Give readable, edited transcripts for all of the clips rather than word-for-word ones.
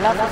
Love.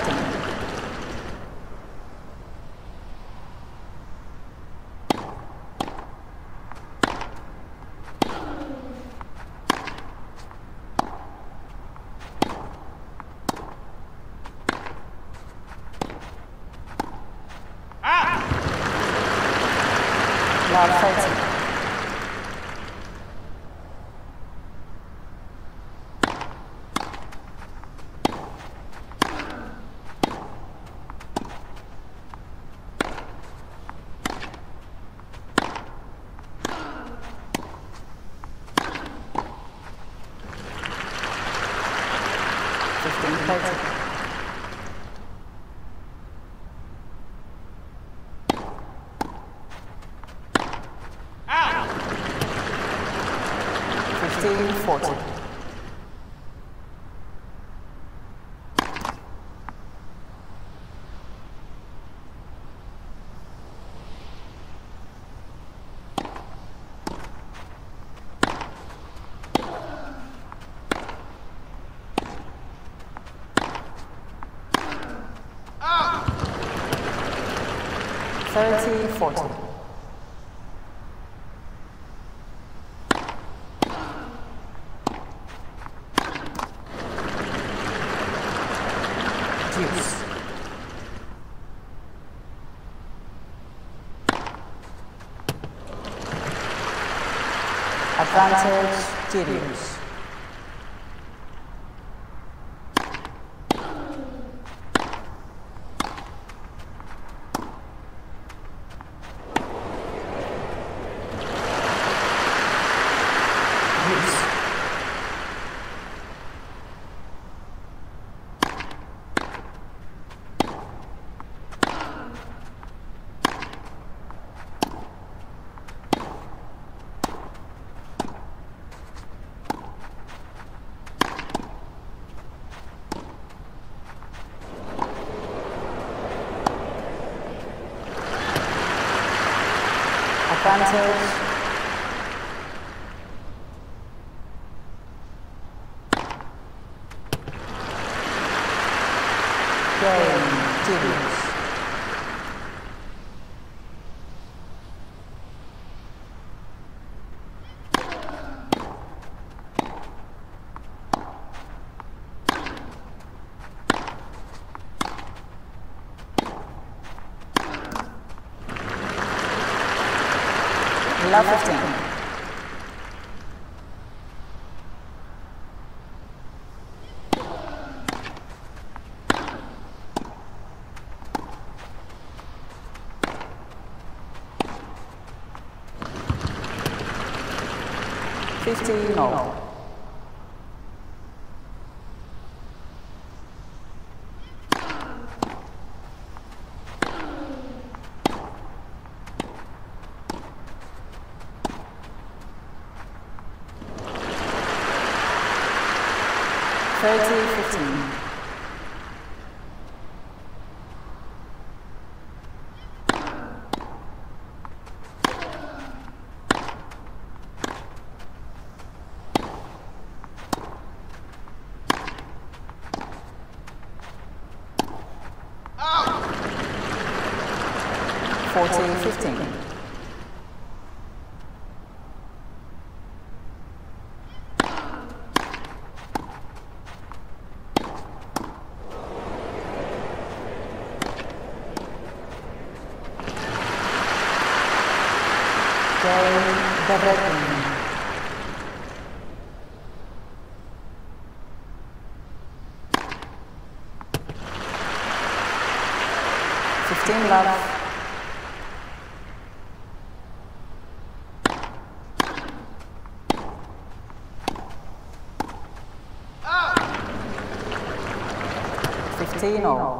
Advantage, Kyrgios. No. Love. Oh. 15-0.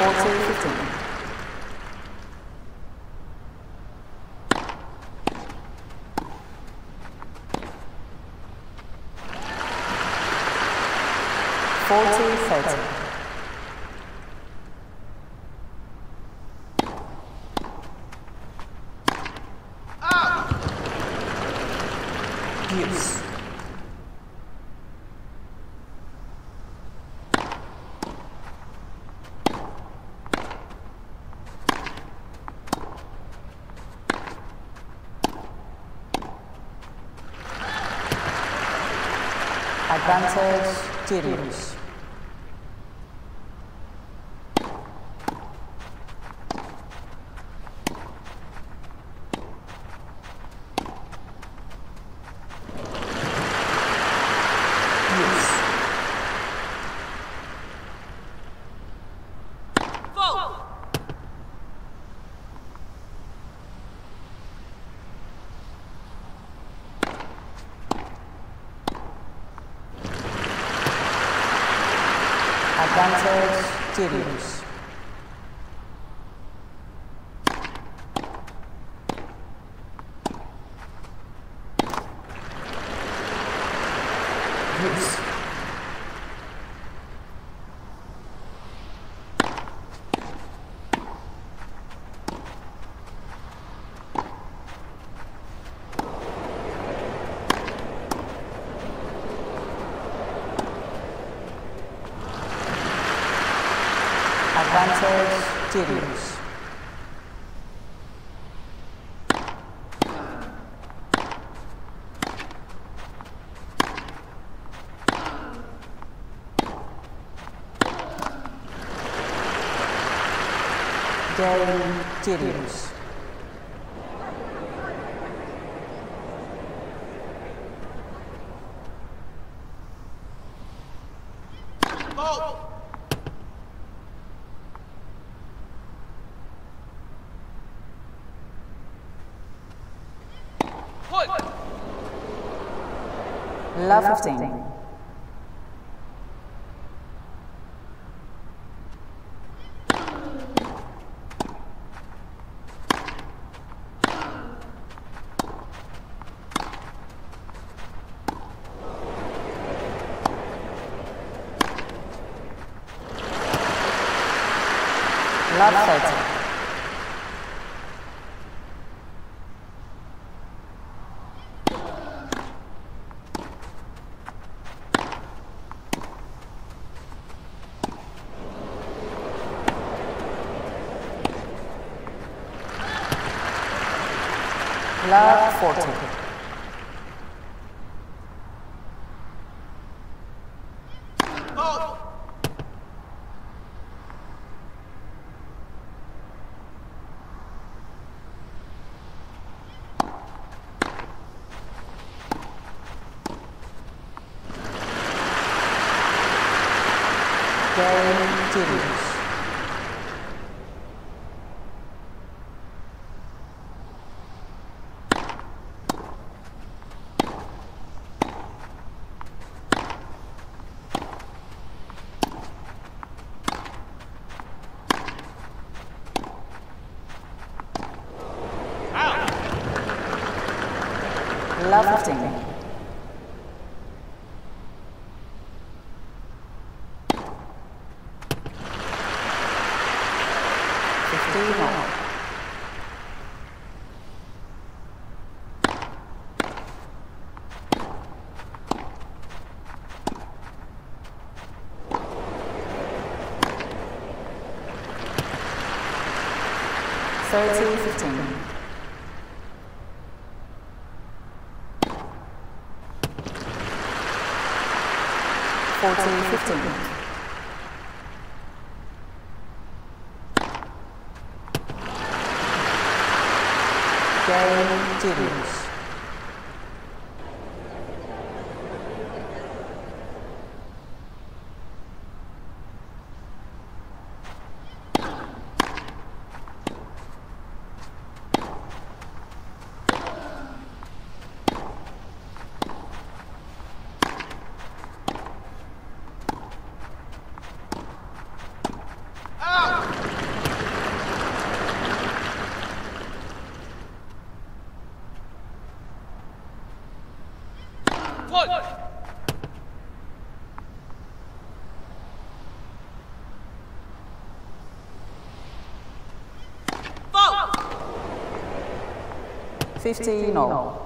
14-15. Use. Advantage, Kyrgios. Advantage, Kyrgios. Advantage, Kyrgios. Game, Kyrgios. Love 15. Love 13. Love 14. Oh. Game, Kyrgios. Love 15. Thirty, 15. Fourteen, 15. Game, Kyrgios. Oh! 15-0.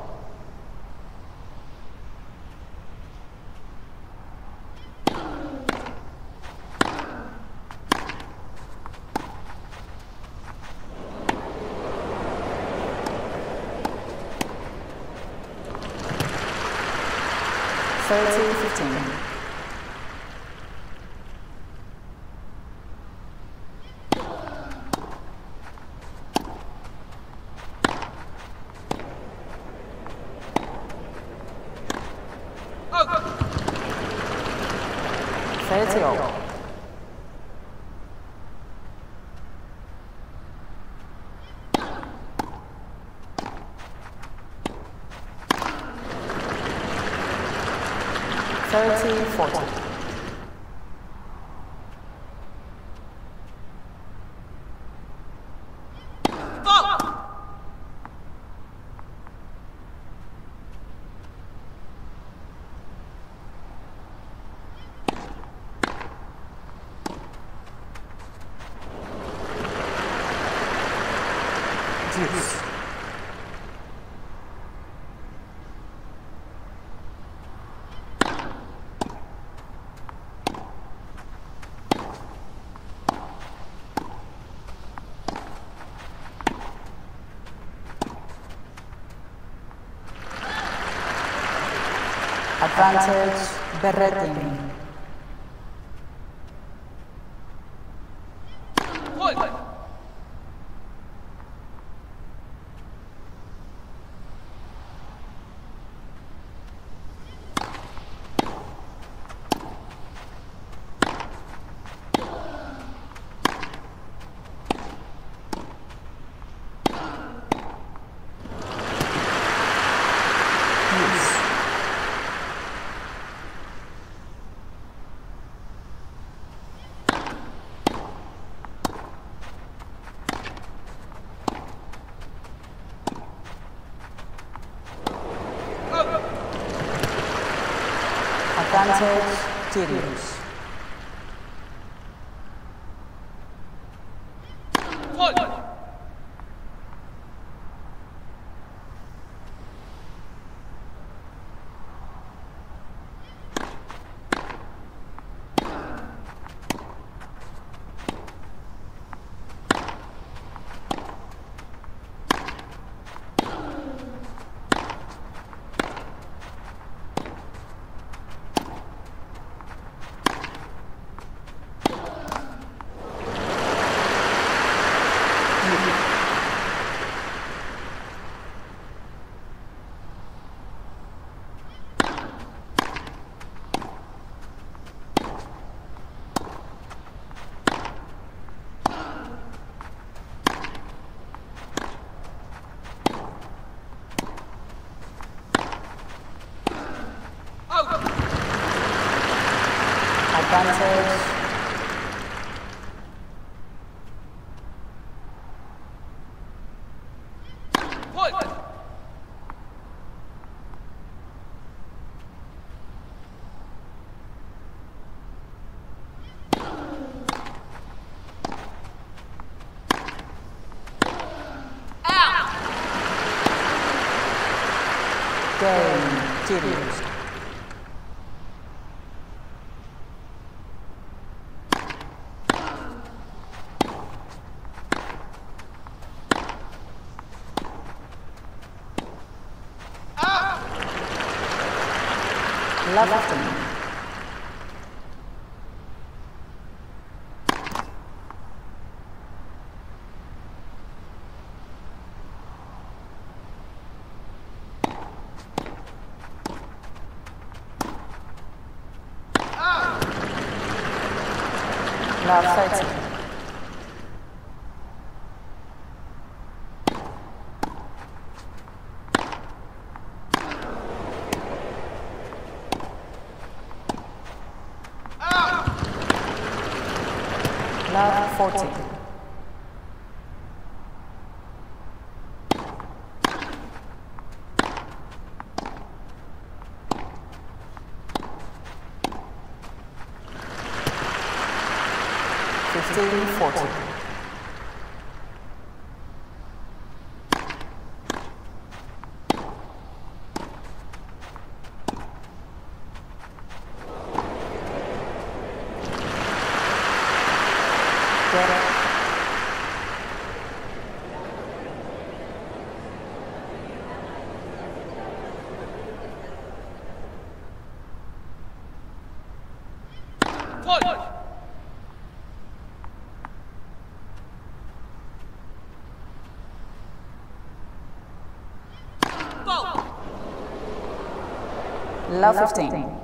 Advantage, Berrettini. Advantage, Kyrgios. Kyrgios. Love Strada. Low 15.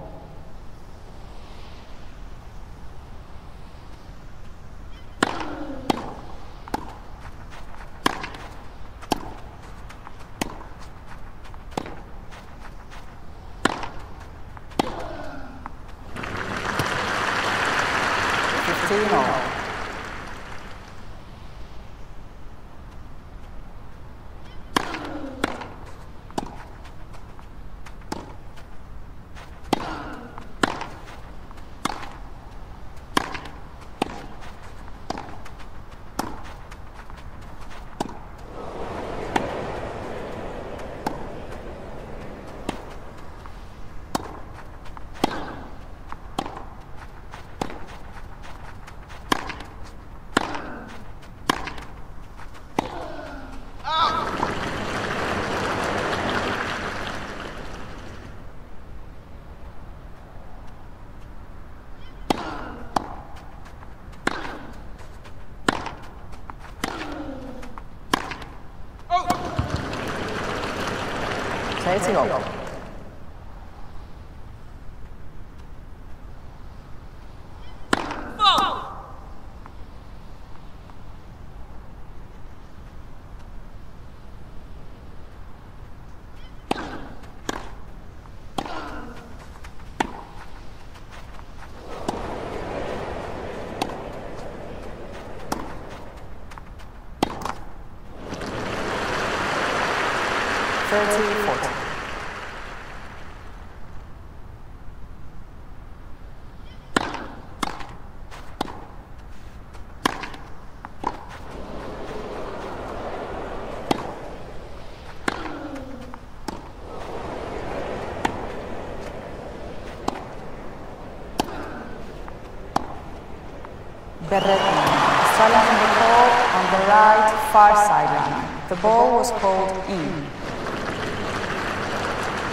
Berrettini, slalom the ball on the right far sideline. The ball was called in.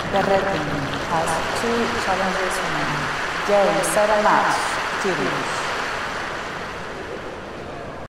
Berrettini has 2 challenges remaining. Game 7 match, Kyrgios.